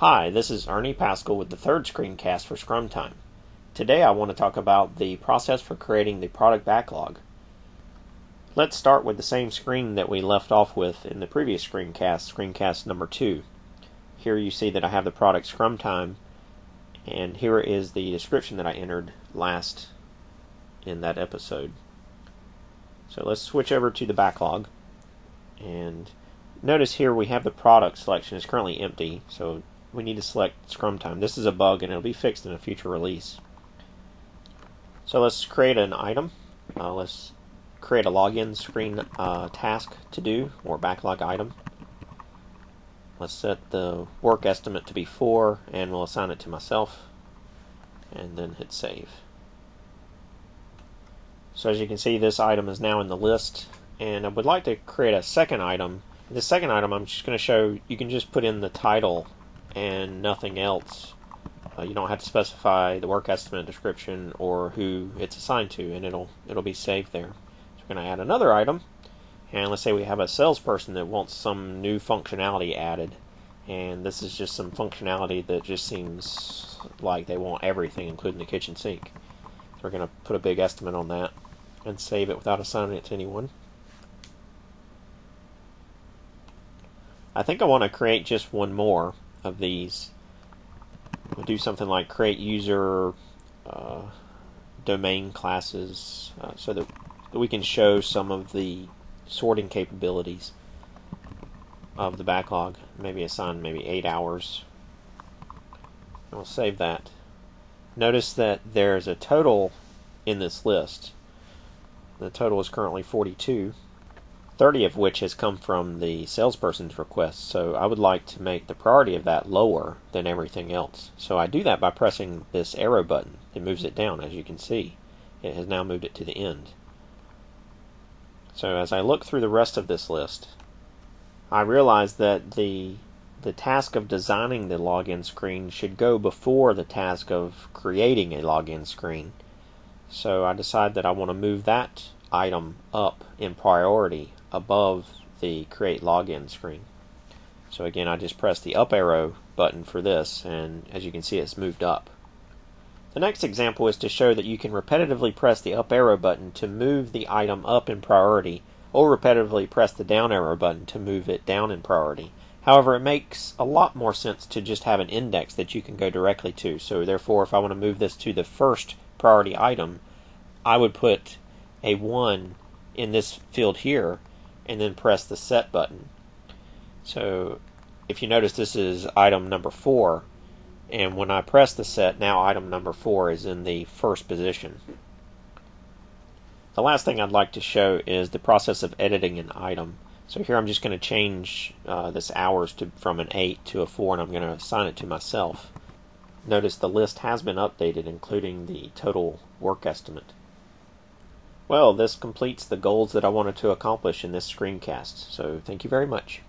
Hi, this is Ernie Paschall with the third screencast for Scrum Time. Today I want to talk about the process for creating the product backlog. Let's start with the same screen that we left off with in the previous screencast, screencast number 2. Here you see that I have the product Scrum Time, and here is the description that I entered last in that episode. So let's switch over to the backlog, and notice here we have the product selection is currently empty, so we need to select Scrum Time. This is a bug and it'll be fixed in a future release. So let's create an item. Let's create a login screen task to do, or backlog item. Let's set the work estimate to be 4 and we'll assign it to myself, and then hit save. So as you can see, this item is now in the list, and I would like to create a second item. The second item I'm just going to show, you can just put in the title and nothing else. You don't have to specify the work estimate description or who it's assigned to, and it'll be saved there. So we're going to add another item, and let's say we have a salesperson that wants some new functionality added, and this is just some functionality that just seems like they want everything, including the kitchen sink. So we're going to put a big estimate on that and save it without assigning it to anyone. I think I want to create just one more of these. We'll do something like create user domain classes so that we can show some of the sorting capabilities of the backlog. Maybe assign 8 hours. We'll save that. Notice that there's a total in this list. The total is currently 42. 30 of which has come from the salesperson's request, so I would like to make the priority of that lower than everything else. So I do that by pressing this arrow button. It moves it down, as you can see. It has now moved it to the end. So as I look through the rest of this list, I realize that the task of designing the login screen should go before the task of creating a login screen. So I decide that I want to move that item up in priority above the create login screen. So again, I just press the up arrow button for this, and as you can see, it's moved up. The next example is to show that you can repetitively press the up arrow button to move the item up in priority, or repetitively press the down arrow button to move it down in priority. However, it makes a lot more sense to just have an index that you can go directly to. So therefore, if I want to move this to the first priority item, I would put a 1 in this field here and then press the set button. So if you notice, this is item number 4, and when I press the set, now item number 4 is in the first position. The last thing I'd like to show is the process of editing an item. So here I'm just going to change this hours from an 8 to a 4, and I'm going to assign it to myself. Notice the list has been updated, including the total work estimate. Well, this completes the goals that I wanted to accomplish in this screencast, so thank you very much.